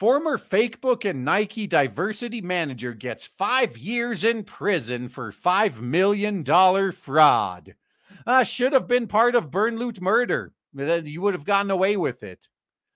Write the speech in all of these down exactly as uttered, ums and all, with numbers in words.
Former Facebook and Nike diversity manager gets five years in prison for five million dollars fraud. Uh, should have been part of burn, loot, murder. You would have gotten away with it.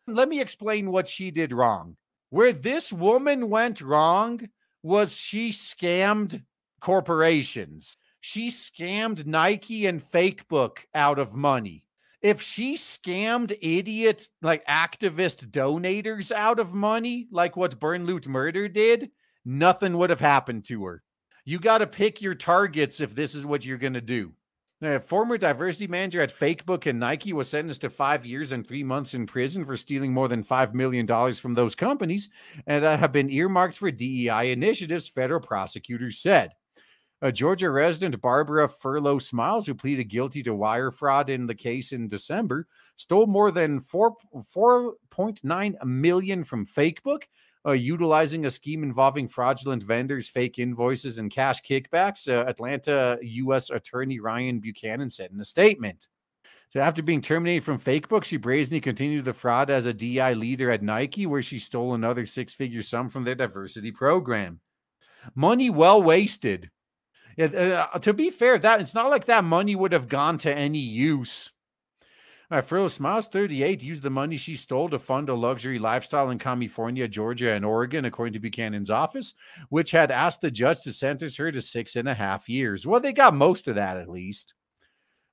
Let me explain what she did wrong. Where this woman went wrong was she scammed corporations. She scammed Nike and Facebook out of money. If she scammed idiot, like activist donators out of money, like what Burn, Loot, Murder did, nothing would have happened to her. You got to pick your targets if this is what you're going to do. A former diversity manager at Facebook and Nike was sentenced to five years and three months in prison for stealing more than five million dollars from those companies and that have been earmarked for D E I initiatives, federal prosecutors said. A Georgia resident, Barbara Furlow-Smiles, who pleaded guilty to wire fraud in the case in December, stole more than four point nine million dollars from Facebook, uh, utilizing a scheme involving fraudulent vendors, fake invoices, and cash kickbacks, uh, Atlanta U S Attorney Ryan Buchanan said in a statement. So after being terminated from Facebook, she brazenly continued the fraud as a D E I leader at Nike, where she stole another six-figure sum from their diversity program. Money well wasted. Yeah, uh, to be fair, that it's not like that money would have gone to any use. All right, Furlow-Smiles, thirty-eight, used the money she stole to fund a luxury lifestyle in California, Georgia, and Oregon, according to Buchanan's office, which had asked the judge to sentence her to six and a half years. Well, they got most of that, at least.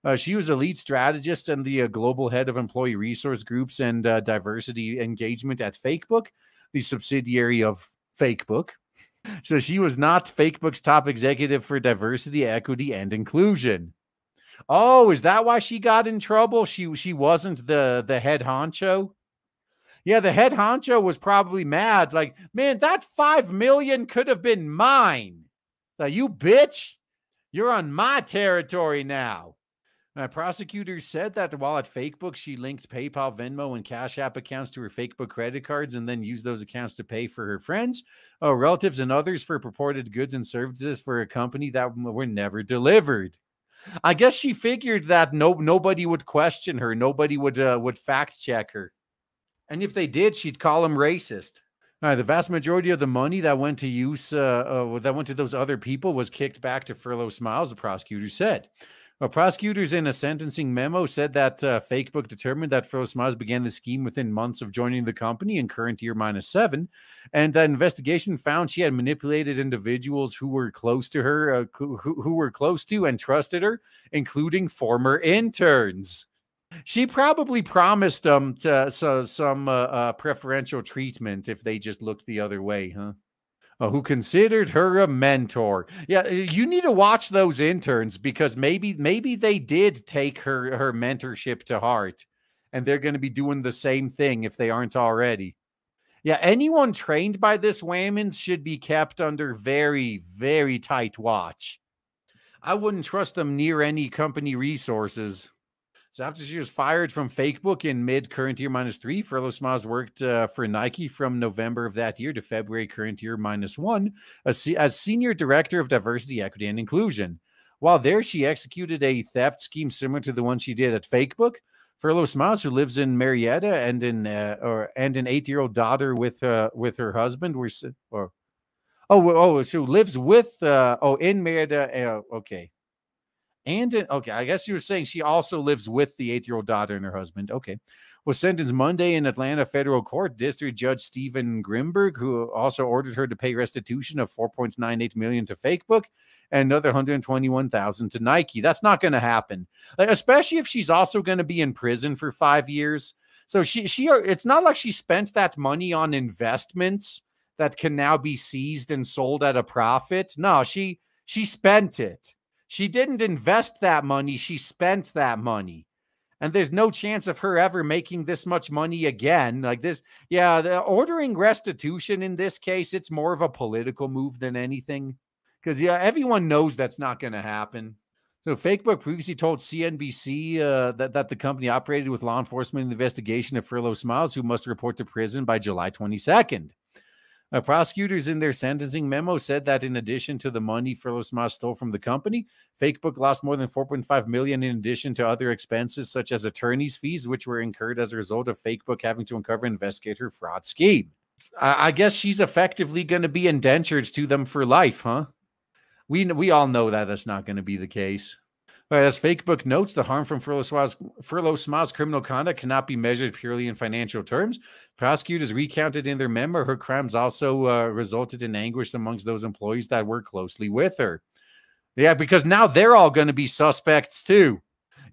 Uh, she was a lead strategist and the uh, global head of employee resource groups and uh, diversity engagement at Facebook, the subsidiary of Facebook. So she was not Facebook's top executive for diversity, equity, and inclusion. Oh, is that why she got in trouble? She she wasn't the, the head honcho? Yeah, the head honcho was probably mad. Like, man, that five million dollars could have been mine. Like, you bitch, you're on my territory now. Uh, prosecutors said that while at Facebook, she linked PayPal, Venmo, and Cash App accounts to her Facebook credit cards and then used those accounts to pay for her friends, uh, relatives, and others for purported goods and services for a company that were never delivered. I guess she figured that no nobody would question her. Nobody would, uh, would fact check her. And if they did, she'd call them racist. All right, the vast majority of the money that went to use, uh, uh, that went to those other people was kicked back to Furlow-Smiles, the prosecutor said. Well, prosecutors in a sentencing memo said that uh, Facebook determined that Furlow-Smiles began the scheme within months of joining the company in current year minus seven, and the investigation found she had manipulated individuals who were close to her, uh, who, who were close to and trusted her, including former interns. She probably promised them to, so, some uh, uh, preferential treatment if they just looked the other way, huh? Who considered her a mentor. Yeah, you need to watch those interns because maybe maybe they did take her, her mentorship to heart and they're going to be doing the same thing if they aren't already. Yeah, anyone trained by this woman should be kept under very, very tight watch. I wouldn't trust them near any company resources. So after she was fired from Facebook in mid-current year minus three, Furlow-Smiles worked uh, for Nike from November of that year to February current year minus one as, as Senior Director of Diversity, Equity, and Inclusion. While there, she executed a theft scheme similar to the one she did at Facebook. Furlow-Smiles, who lives in Marietta, and in uh, or and an eight-year-old daughter with uh, with her husband, were or oh oh, so lives with uh, oh in Marietta. Uh, okay. And, in, okay, I guess you were saying she also lives with the eight-year-old daughter and her husband. Okay. Was sentenced Monday in Atlanta federal court. District Judge Stephen Grimberg, who also ordered her to pay restitution of four point nine eight million dollars to Facebook and another one hundred twenty-one thousand dollars to Nike. That's not going to happen, like, especially if she's also going to be in prison for five years. So she, she, it's not like she spent that money on investments that can now be seized and sold at a profit. No, she, she spent it. She didn't invest that money. She spent that money. And there's no chance of her ever making this much money again. Like this, yeah, the ordering restitution in this case, it's more of a political move than anything. Because yeah, everyone knows that's not going to happen. So Facebook previously told C N B C uh, that, that the company operated with law enforcement in the investigation of Furlow-Smiles, who must report to prison by July twenty-second. Uh, prosecutors in their sentencing memo said that in addition to the money Furlow-Smiles stole from the company, Facebook lost more than four point five million dollars in addition to other expenses such as attorney's fees, which were incurred as a result of Facebook having to uncover and investigate her fraud scheme. I guess she's effectively going to be indentured to them for life, huh? We we all know that that's not going to be the case. All right, as Fakebook notes, the harm from Furlow-Smiles' criminal conduct cannot be measured purely in financial terms. Prosecutors recounted in their memo her crimes also uh, resulted in anguish amongst those employees that work closely with her. Yeah, because now they're all going to be suspects too.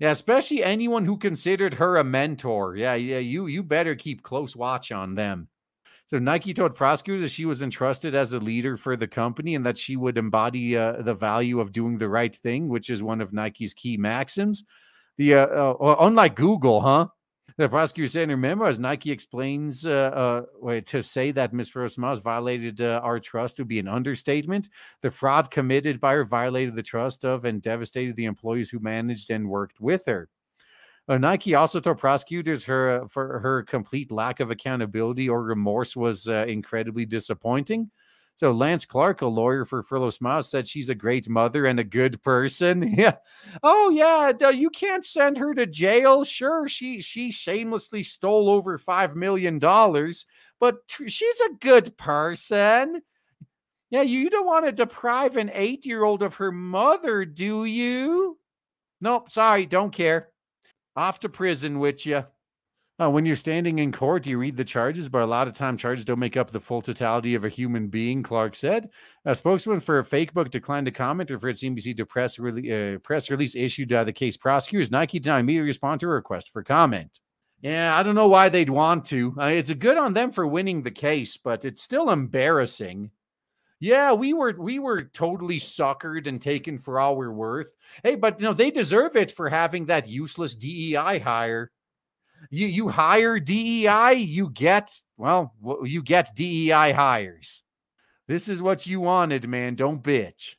Yeah, especially anyone who considered her a mentor. Yeah, yeah, you you better keep close watch on them. So Nike told prosecutors that she was entrusted as a leader for the company and that she would embody uh, the value of doing the right thing, which is one of Nike's key maxims. The uh, uh, unlike Google, huh? The prosecutor said in her memo, as Nike explains, uh, uh, to say that Miz Furlow-Smiles violated uh, our trust would be an understatement. The fraud committed by her violated the trust of and devastated the employees who managed and worked with her. Uh, Nike also told prosecutors her uh, for her complete lack of accountability or remorse was uh, incredibly disappointing. So Lance Clark, a lawyer for Furlow-Smiles, said she's a great mother and a good person. Yeah. Oh, yeah. You can't send her to jail. Sure, she she shamelessly stole over five million dollars, but she's a good person. Yeah, you don't want to deprive an eight-year-old of her mother, do you? Nope, sorry, don't care. Off to prison with you. Uh, when you're standing in court, you read the charges, but a lot of time charges don't make up the full totality of a human being, Clark said. A spokesman for Fakebook declined to comment or for its C N B C to press, re uh, press release issued uh, the case prosecutors. Nike did not immediately respond to a request for comment. Yeah, I don't know why they'd want to. Uh, it's good on them for winning the case, but it's still embarrassing. Yeah, we were we were totally suckered and taken for all we're worth. Hey, but you know, they deserve it for having that useless D E I hire. You you hire D E I, you get, well, you get D E I hires. This is what you wanted, man. Don't bitch.